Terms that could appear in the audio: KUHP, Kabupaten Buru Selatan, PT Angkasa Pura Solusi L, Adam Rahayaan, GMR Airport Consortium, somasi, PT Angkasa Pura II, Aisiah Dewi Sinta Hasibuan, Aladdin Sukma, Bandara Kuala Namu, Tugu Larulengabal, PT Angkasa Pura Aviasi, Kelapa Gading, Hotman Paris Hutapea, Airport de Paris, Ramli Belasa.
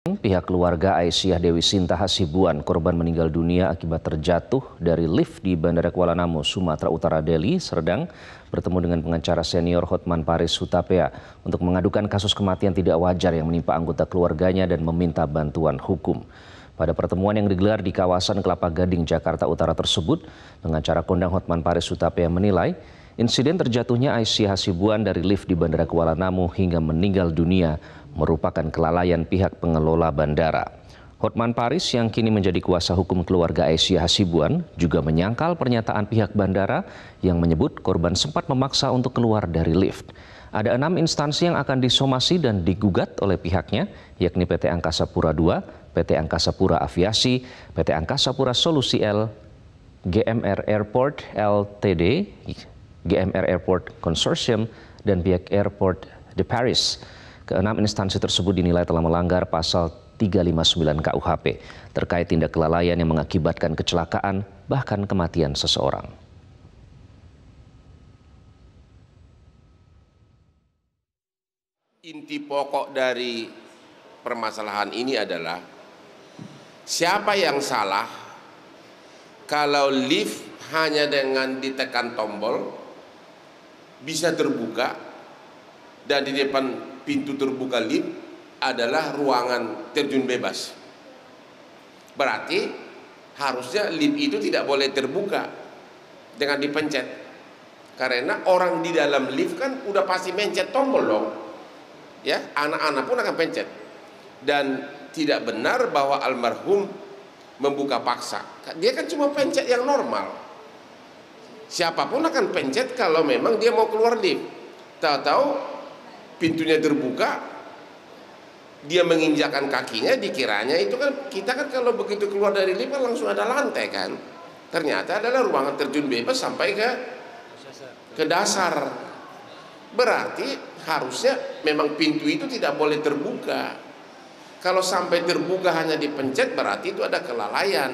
Pihak keluarga Aisiah Dewi Sinta Hasibuan, korban meninggal dunia akibat terjatuh dari lift di Bandara Kuala Namu, Sumatera Utara, Delhi, Serdang, bertemu dengan pengacara senior Hotman Paris Hutapea untuk mengadukan kasus kematian tidak wajar yang menimpa anggota keluarganya dan meminta bantuan hukum. Pada pertemuan yang digelar di kawasan Kelapa Gading, Jakarta Utara tersebut, pengacara kondang Hotman Paris Hutapea menilai insiden terjatuhnya Aisiah Hasibuan dari lift di Bandara Kuala Namu hingga meninggal dunia merupakan kelalaian pihak pengelola bandara. Hotman Paris yang kini menjadi kuasa hukum keluarga Aisiah Hasibuan juga menyangkal pernyataan pihak bandara yang menyebut korban sempat memaksa untuk keluar dari lift. Ada 6 instansi yang akan disomasi dan digugat oleh pihaknya, yakni PT Angkasa Pura II, PT Angkasa Pura Aviasi, PT Angkasa Pura Solusi L, GMR Airport Ltd, GMR Airport Consortium, dan pihak Airport de Paris. Ke-6 instansi tersebut dinilai telah melanggar pasal 359 KUHP terkait tindak kelalaian yang mengakibatkan kecelakaan bahkan kematian seseorang. Inti pokok dari permasalahan ini adalah siapa yang salah kalau lift hanya dengan ditekan tombol bisa terbuka, dan di depan pintu terbuka lift adalah ruangan terjun bebas. Berarti harusnya lift itu tidak boleh terbuka dengan dipencet, karena orang di dalam lift kan udah pasti mencet tombol dong. Ya, anak-anak pun akan pencet, dan tidak benar bahwa almarhum membuka paksa. Dia kan cuma pencet yang normal. Siapapun akan pencet kalau memang dia mau keluar lift. Tahu-tahu pintunya terbuka, dia menginjakan kakinya, dikiranya itu kan kita kan kalau begitu keluar dari lift kan langsung ada lantai kan. Ternyata adalah ruangan terjun bebas sampai ke dasar. Berarti harusnya memang pintu itu tidak boleh terbuka. Kalau sampai terbuka hanya dipencet, berarti itu ada kelalaian.